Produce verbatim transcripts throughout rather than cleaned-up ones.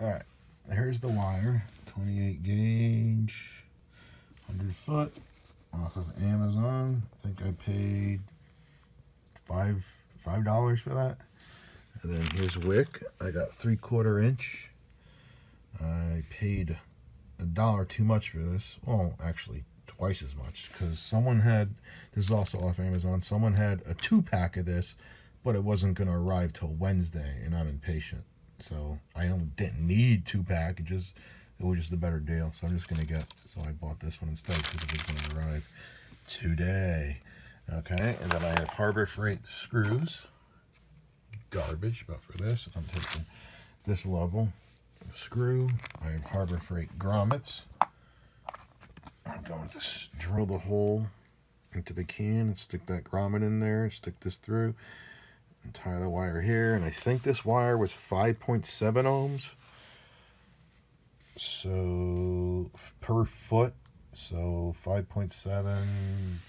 All right, here's the wire, twenty-eight gauge, one hundred foot, off of Amazon. I think I paid five five dollars for that. And then here's wick. I got three quarter inch. I paid a dollar too much for this. Well, actually twice as much, because someone had, this is also off Amazon, someone had a two pack of this, but it wasn't going to arrive till Wednesday, and I'm impatient. So I only didn't need two packages. It was just a better deal. So I'm just going to get, so I bought this one instead, because it was going to arrive today. Okay, and then I have Harbor Freight screws. Garbage, but for this, I'm taking this level of screw. I have Harbor Freight grommets. I'm going to drill the hole into the can and stick that grommet in there, stick this through, and tie the wire here. And I think this wire was five point seven ohms, so per foot. So five point seven,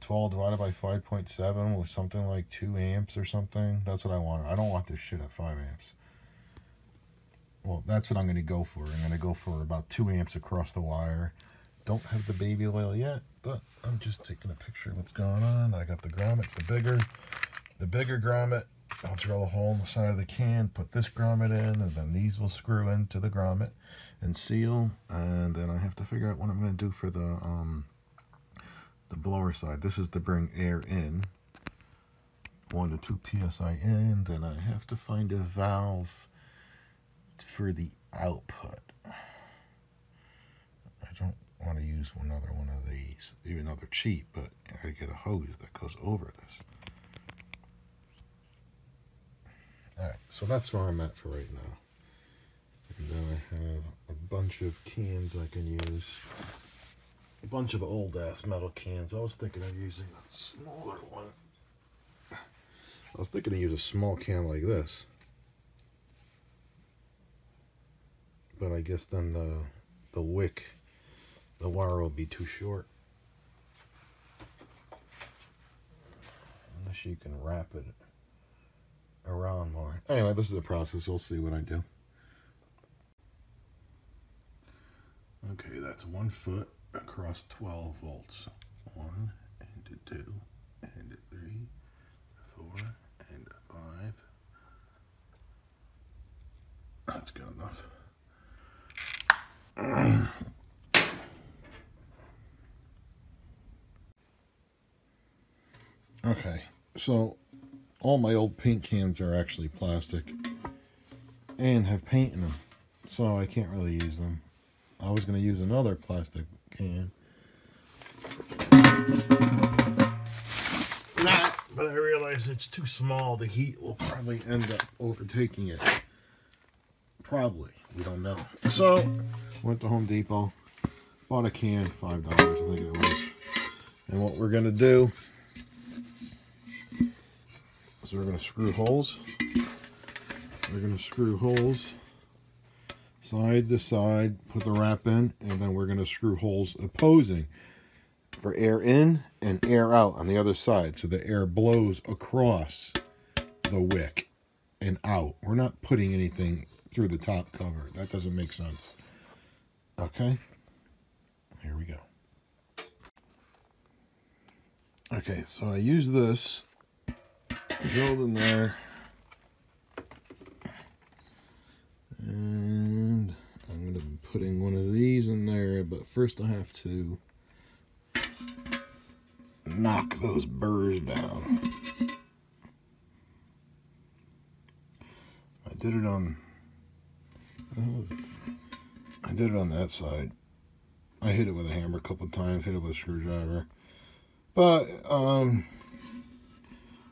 twelve divided by five point seven was something like two amps or something. That's what I wanted. I don't want this shit at five amps. Well, that's what I'm going to go for. I'm going to go for about two amps across the wire. Don't have the baby oil yet, but I'm just taking a picture of what's going on. I got the grommet, the bigger, the bigger grommet. I'll drill a hole in the side of the can, put this grommet in, and then these will screw into the grommet and seal. And then I have to figure out what I'm going to do for the um, the blower side. This is to bring air in, one to two P S I in. Then I have to find a valve for the output. I don't want to use another one of these, even though they're cheap, but I gotta get a hose that goes over this. Alright, so that's where I'm at for right now. And then I have a bunch of cans I can use. A bunch of old ass metal cans. I was thinking of using a smaller one. I was thinking to use a small can like this. But I guess then the the wick, the wire will be too short. Unless you can wrap it around more. Anyway, this is the process. We'll see what I do. Okay, that's one foot across twelve volts. One and a two and a three, four and a five. That's good enough. Alright, okay, so all my old paint cans are actually plastic and have paint in them, so I can't really use them. I was going to use another plastic can, nah, but I realize it's too small. The heat will probably end up overtaking it. Probably, we don't know. So went to Home Depot, bought a can, five dollars, I think it was. And what we're gonna do is we're gonna screw holes. We're gonna screw holes side to side, put the wrap in, and then we're gonna screw holes opposing for air in and air out on the other side, so the air blows across the wick and out. We're not putting anything through the top cover. That doesn't make sense. Okay, here we go. Okay, so I use this, drilled in there, and I'm going to be putting one of these in there, but first I have to knock those burrs down. I did it on I did it on that side. I hit it with a hammer a couple of times, hit it with a screwdriver. But, um,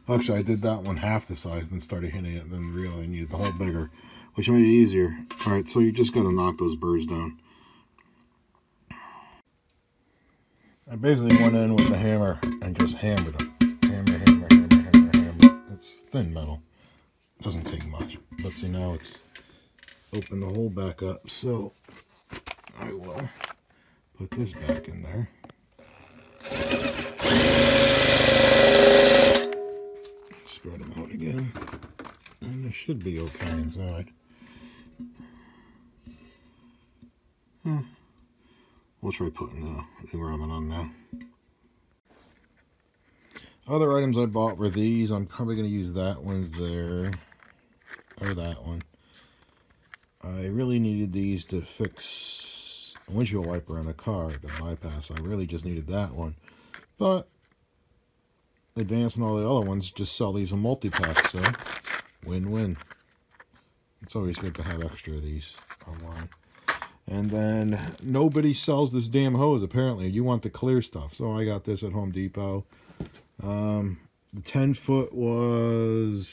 actually I did that one half the size, then started hitting it, then realized I needed the whole bigger, which made it easier. Alright, so you just got to knock those burrs down. I basically went in with the hammer and just hammered them. Hammer, hammer, hammer, hammer, hammer. It's thin metal. Doesn't take much. Let's see, now it's open the hole back up, so I will put this back in there. Spread them out again, and it should be okay inside. Hmm. We'll try putting the, the grommet on now. Other items I bought were these. I'm probably going to use that one there. Or that one. I really needed these to fix a windshield wiper on a car to bypass. I really just needed that one. But Advance and all the other ones just sell these in multi-packs, so win-win. It's always good to have extra of these online. And then nobody sells this damn hose, apparently. You want the clear stuff. So I got this at Home Depot. Um, the ten foot was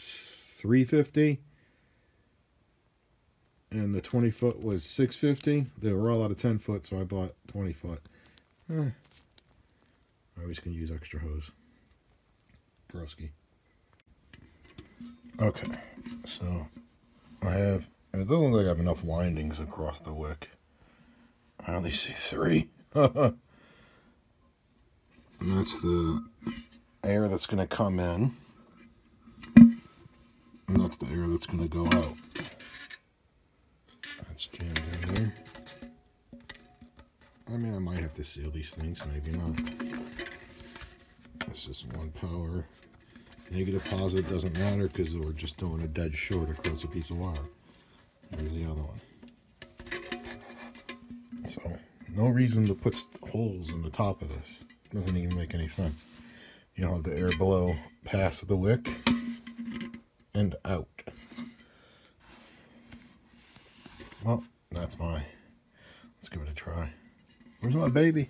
three fifty. And the twenty foot was six fifty. They were all out of ten foot, so I bought twenty foot. Eh, I always can use extra hose. Broski. Okay, so I have, it doesn't look like I have enough windings across the wick. I only see three. And that's the air that's going to come in. And that's the air that's going to go out. That's jammed in here. I mean, I might have to seal these things, maybe not. This is one power. Negative, positive doesn't matter because we're just doing a dead short across a piece of wire. There's the other one. So, no reason to put holes in the top of this. Doesn't even make any sense. You don't have the air below past the wick and out. Well, that's my. Let's give it a try. Where's my baby?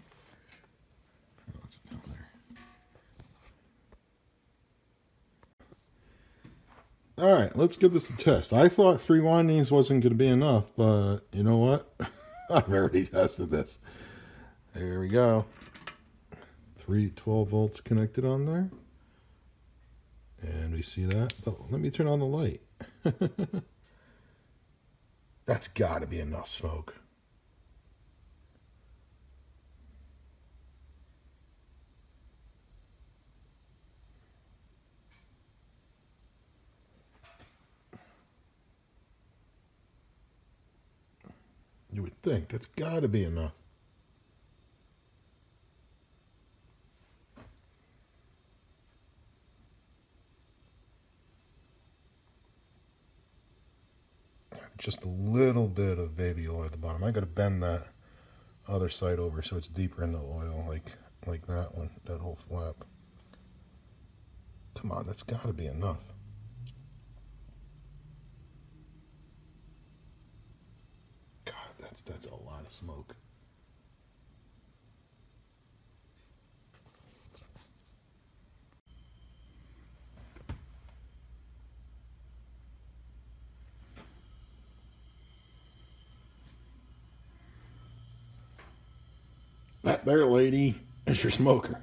All right, let's give this a test. I thought three windings wasn't going to be enough, but you know what? I've already tested this. There we go. Three twelve volts connected on there. And we see that. Oh, let me turn on the light. That's got to be enough smoke. You would think that's got to be enough. Just a little bit of baby oil at the bottom. I got to bend that other side over so it's deeper in the oil, like like that one, that whole flap. Come on, that's got to be enough. That's a lot of smoke. That there, lady, is your smoker.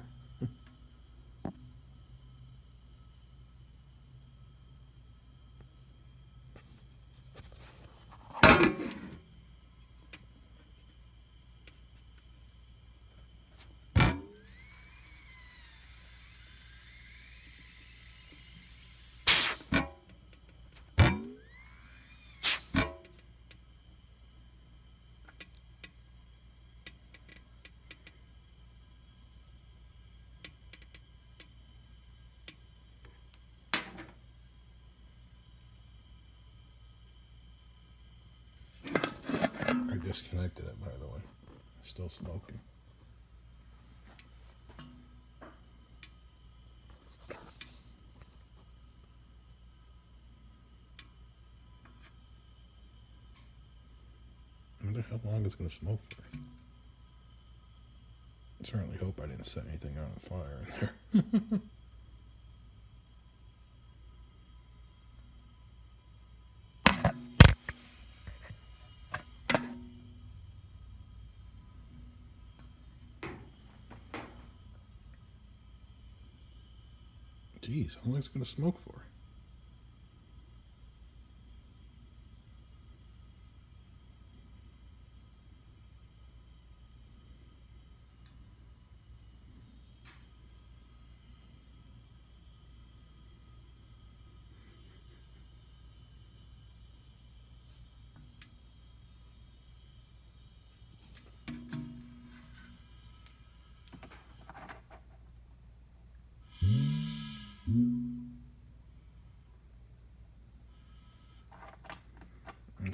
Disconnected it, by the way. Still smoking. I wonder how long it's going to smoke for. I certainly hope I didn't set anything on fire in there. Jeez, how long is it going to smoke for?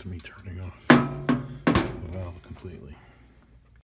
to me turning off the valve completely.